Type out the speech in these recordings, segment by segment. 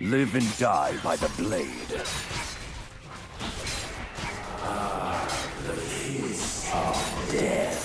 Live and die by the blade. Ah, the kiss of death.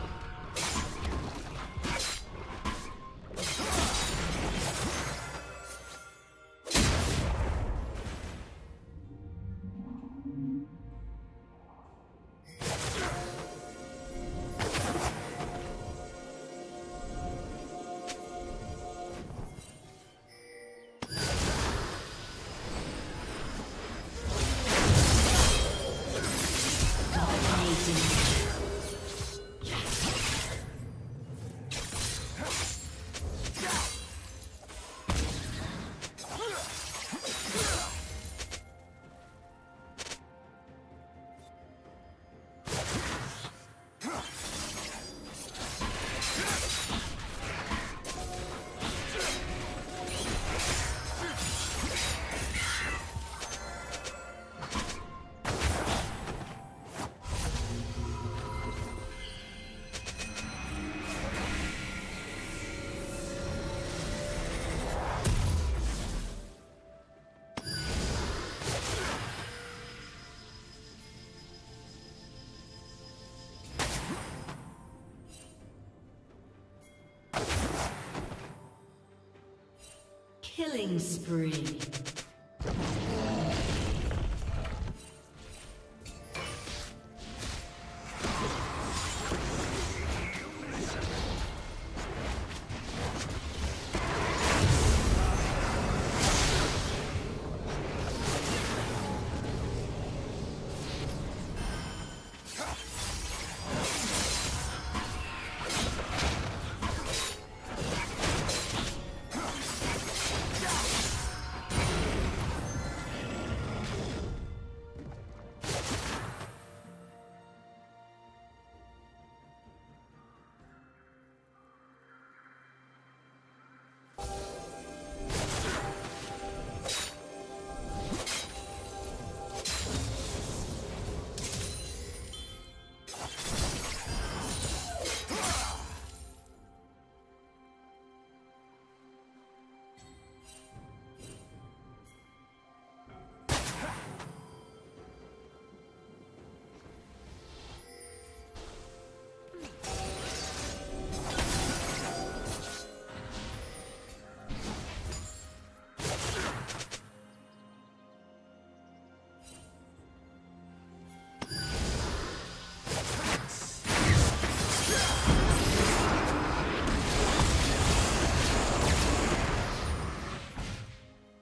Killing spree.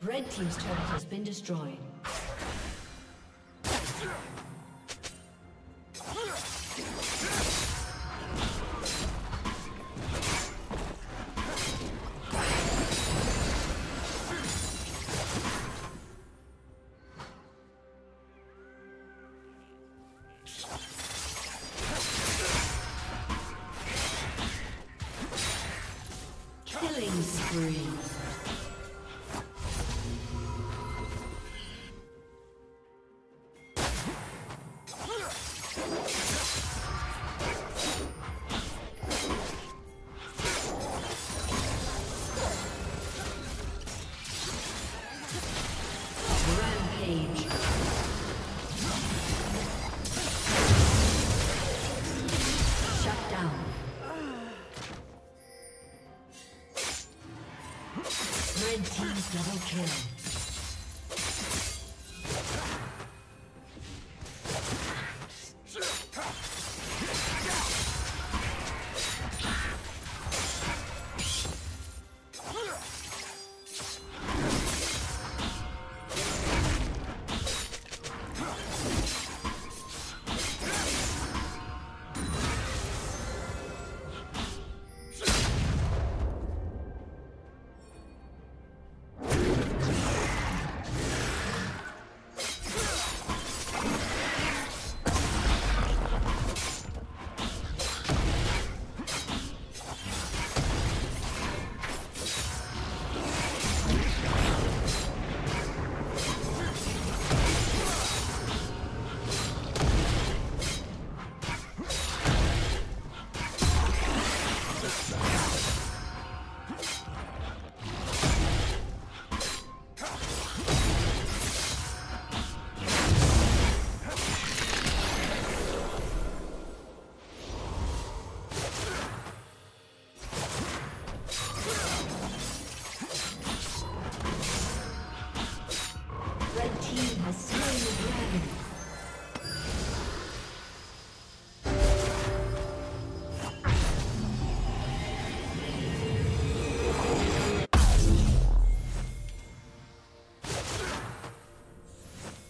Red team's turret has been destroyed. Killing spree. Double kill.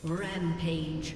Rampage.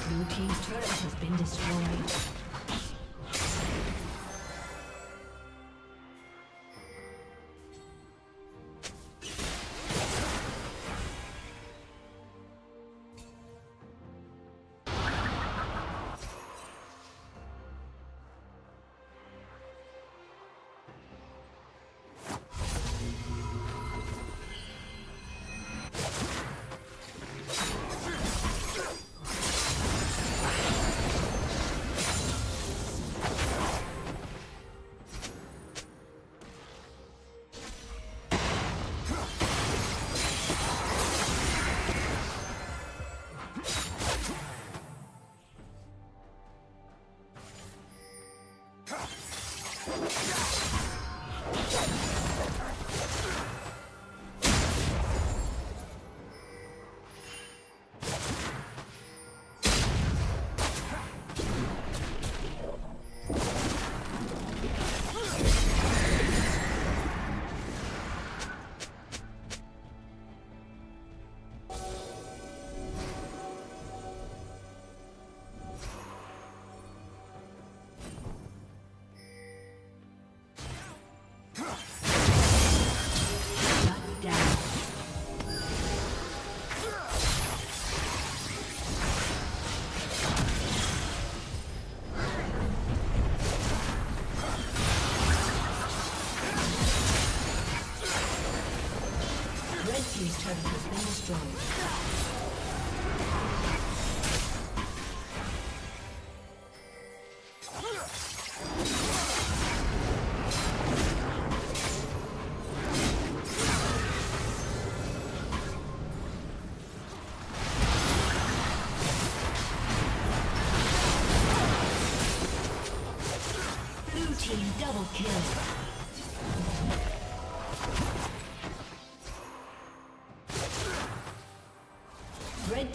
Blue team's turret has been destroyed. Double kill. Red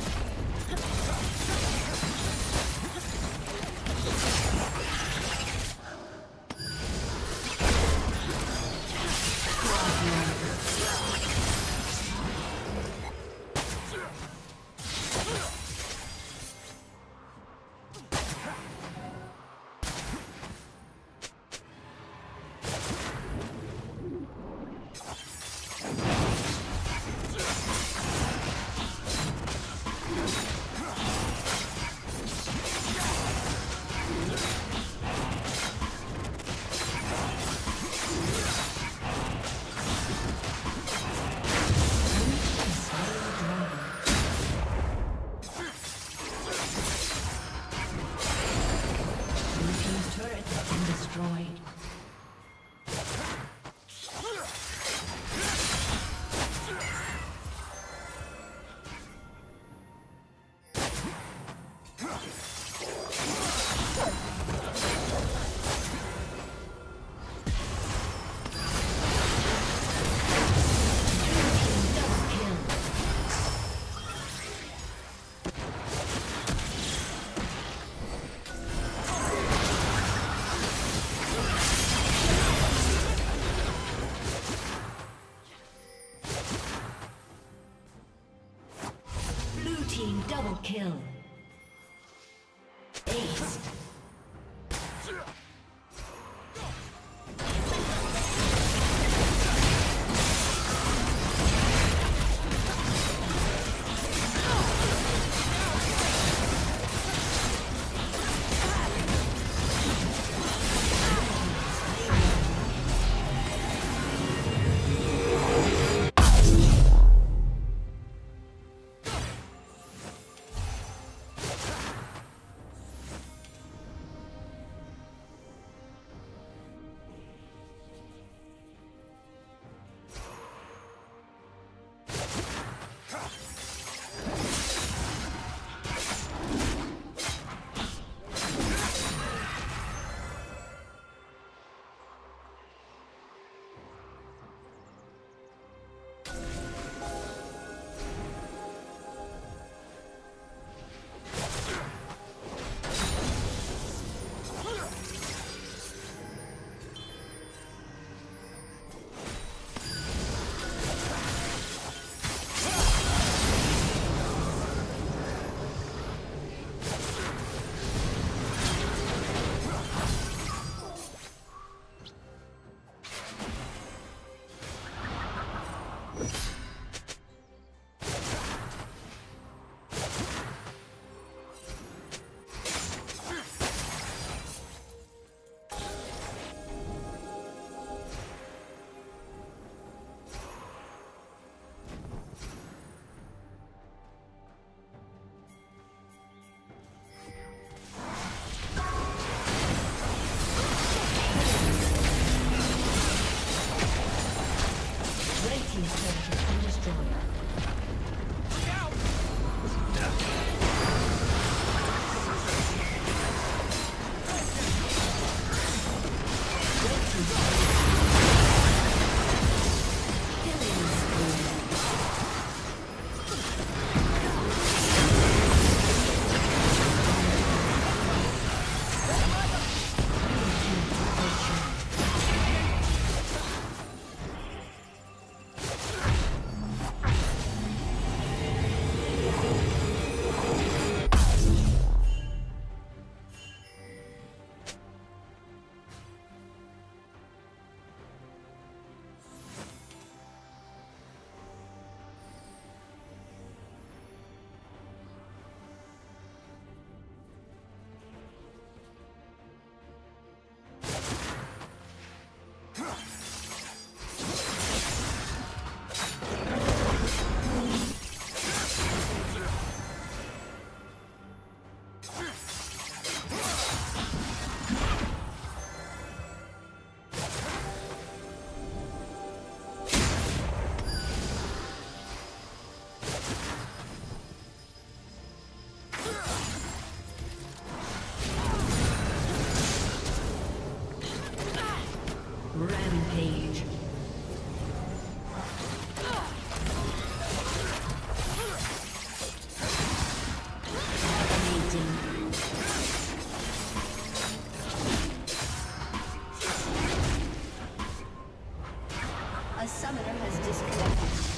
kill. A summoner has disconnected.